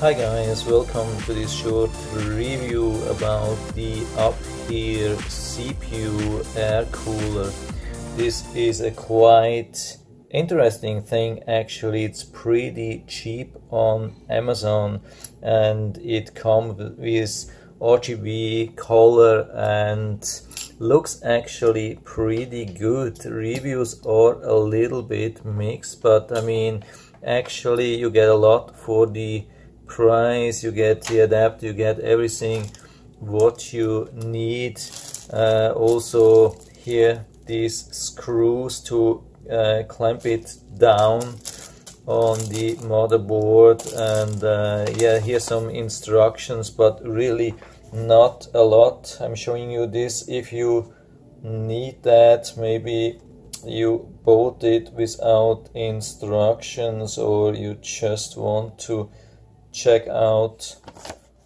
Hi guys, welcome to this short review about the upHere CPU air cooler. This is a quite interesting thing actually. It's pretty cheap on Amazon and it comes with RGB color and looks actually pretty good. Reviews are a little bit mixed, but I mean actually you get a lot for the price. You get the adapter, you get everything what you need, also here these screws to clamp it down on the motherboard, and yeah, here's some instructions, but really not a lot. I'm showing you this. If you need that, maybe you bought it without instructions or you just want to check out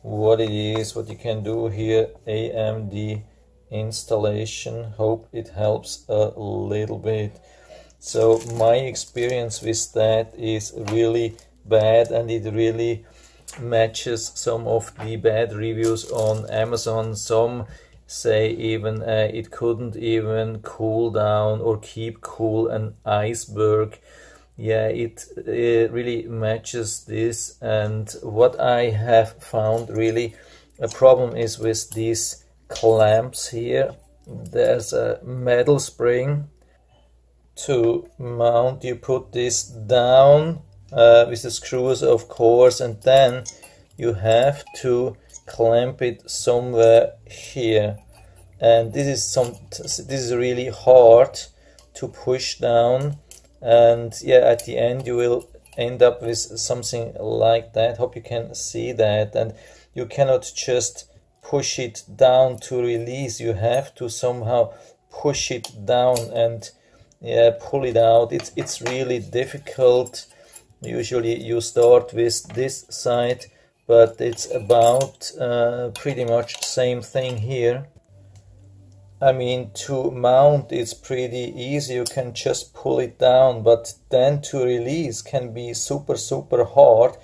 what it is, what you can do here. AMD installation. Hope it helps a little bit. So my experience with that is really bad, and it really matches some of the bad reviews on Amazon. Some say even it couldn't even cool down or keep cool an iceberg. Yeah, it really matches this, and what I have found really a problem is with these clamps here. There's a metal spring to mount. You put this down with the screws, of course, and then you have to clamp it somewhere here. And this is really hard to push down. And yeah, at the end you will end up with something like that. Hope you can see that. And you cannot just push it down to release. You have to somehow push it down and yeah, pull it out. It's really difficult. Usually you start with this side, but it's about pretty much same thing here. I mean, to mount it's pretty easy, you can just pull it down, but then to release can be super hard.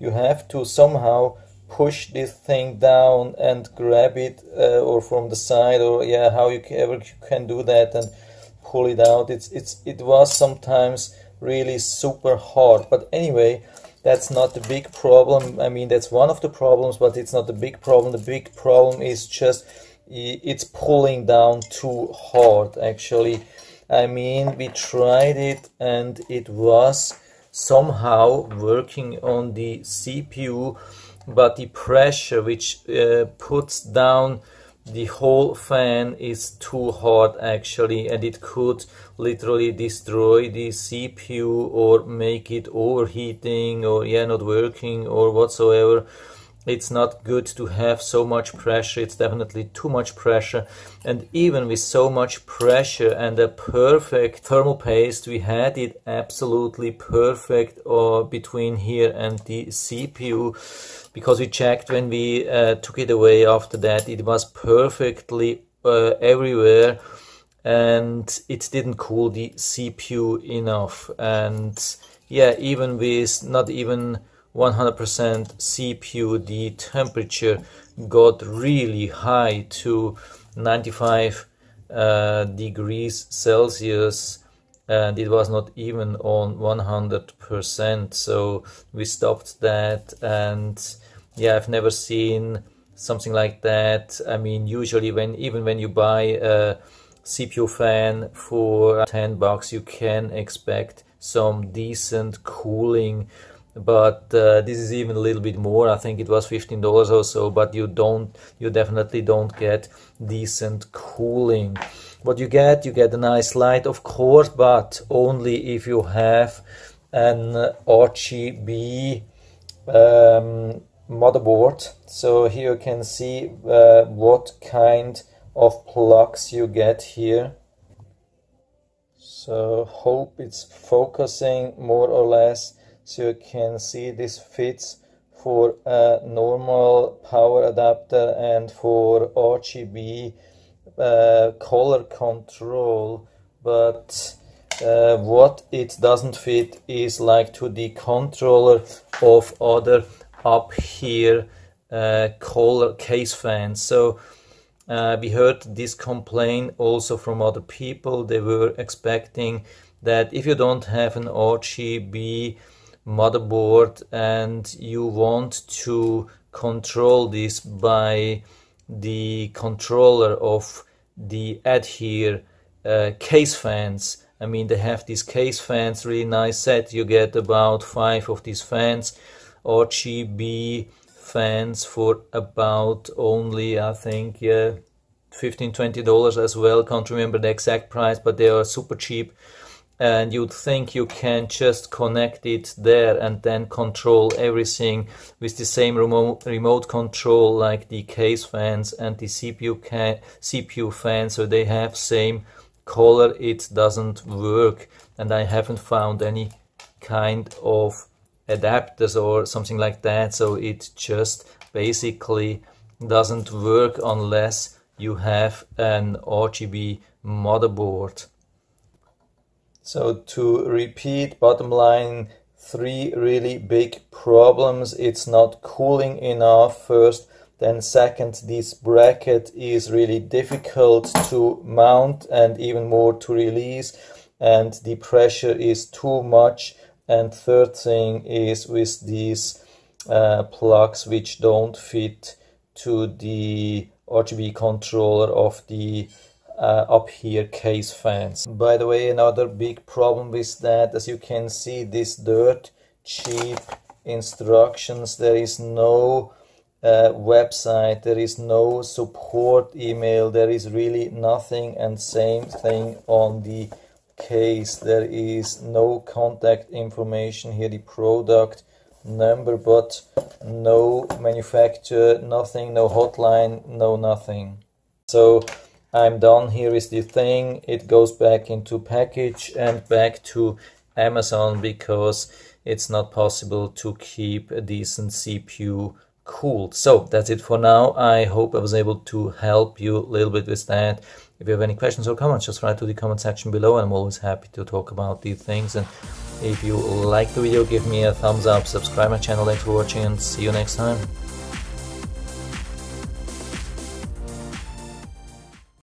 You have to somehow push this thing down and grab it or from the side, or yeah, how you ever can do that and pull it out. It was sometimes really super hard, but anyway, that's not the big problem. I mean, that's one of the problems, but it's not the big problem. The big problem is just it's pulling down too hard actually. I mean, we tried it and it was somehow working on the CPU, but the pressure which puts down the whole fan is too hard actually, and it could literally destroy the CPU or make it overheating or yeah, not working or whatsoever. It's not good to have so much pressure. It's definitely too much pressure. And even with so much pressure and a perfect thermal paste, we had it absolutely perfect between here and the CPU, because we checked when we took it away after that. It was perfectly everywhere, and it didn't cool the CPU enough. And yeah, even with not even 100% CPU, the temperature got really high to 95 degrees Celsius, and it was not even on 100%, so we stopped that. And yeah, I've never seen something like that. I mean, usually even when you buy a CPU fan for $10, you can expect some decent cooling, but this is even a little bit more. I think it was $15 or so, but you definitely don't get decent cooling. What you get a nice light, of course, but only if you have an RGB motherboard. So here you can see what kind of plugs you get here. So hope it's focusing more or less. So you can see this fits for a normal power adapter and for RGB color control, but what it doesn't fit is like to the controller of other upHere color case fans. So we heard this complaint also from other people. They were expecting that if you don't have an RGB motherboard and you want to control this by the controller of the upHere case fans, I mean, they have these case fans, really nice set. You get about 5 of these fans, RGB fans, for about only, I think, $15–20 as well. Can't remember the exact price, but they are super cheap. And you'd think you can just connect it there and then control everything with the same remote control like the case fans and the CPU fans, so they have same color. It doesn't work, and I haven't found any kind of adapters or something like that, so it just basically doesn't work unless you have an RGB motherboard. So to repeat, bottom line, 3 really big problems. It's not cooling enough first, then second, this bracket is really difficult to mount and even more to release, and the pressure is too much, and third thing is with these plugs which don't fit to the RGB controller of the upHere case fans. By the way, another big problem with that, as you can see, this dirt cheap instructions. There is no website, there is no support email, there is really nothing, and same thing on the case. There is no contact information here, the product number, but no manufacturer, nothing, no hotline, no nothing. So I'm done. Here is the thing. It goes back into package and back to Amazon, because it's not possible to keep a decent CPU cooled. So that's it for now. I hope I was able to help you a little bit with that. If you have any questions or comments, just write to the comment section below. I'm always happy to talk about these things. And if you like the video, give me a thumbs up, subscribe my channel. Thanks for watching, and see you next time.